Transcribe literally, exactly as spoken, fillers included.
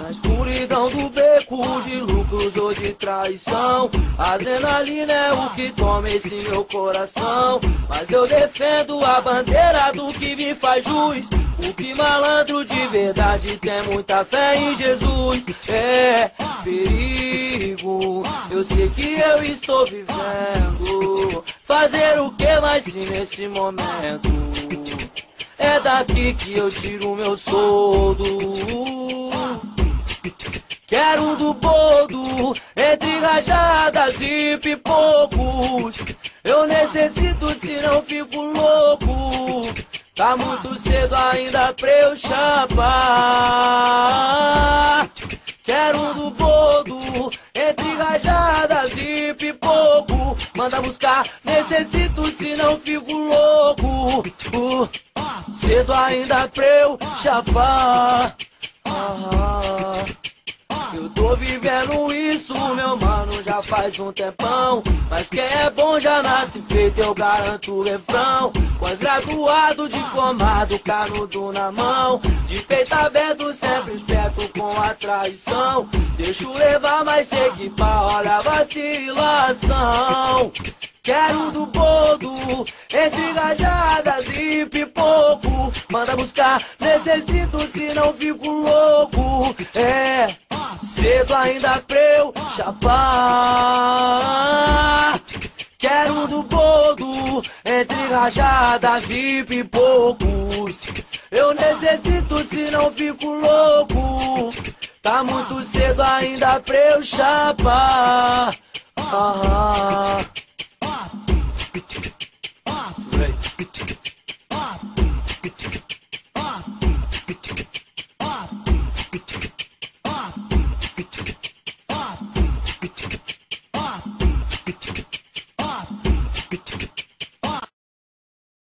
Na escuridão do beco, de lucros ou de traição, adrenalina é o que toma esse meu coração. Mas eu defendo a bandeira do que me faz jus, o que malandro de verdade tem muita fé em Jesus. É perigo, eu sei que eu estou vivendo, fazer o que mais se nesse momento é daqui que eu tiro meu soldo. Quero do bordo, entre rajadas e pipocos, eu necessito, senão fico louco. Tá muito cedo ainda pra eu chapar. Quero do bordo, entre rajadas e pipoco, manda buscar, necessito, senão fico louco. uh, Cedo ainda pra eu chapar. ah, Eu tô vivendo isso, meu mano, já faz um tempão. Mas quem é bom já nasce feito, eu garanto o refrão. Pós-graduado, diplomado, canudo na mão, de peito aberto, sempre esperto com a traição. Deixo levar, mas sei que pra hora vacilação. Quero do bordo, entre gajadas e pipoco, manda buscar, necessito, senão fico louco. É cedo ainda pra eu chapar. Quero do bordo, entre rajadas e pipocos, eu necessito, senão fico louco. Tá muito cedo ainda pra eu chapar. ah, ah.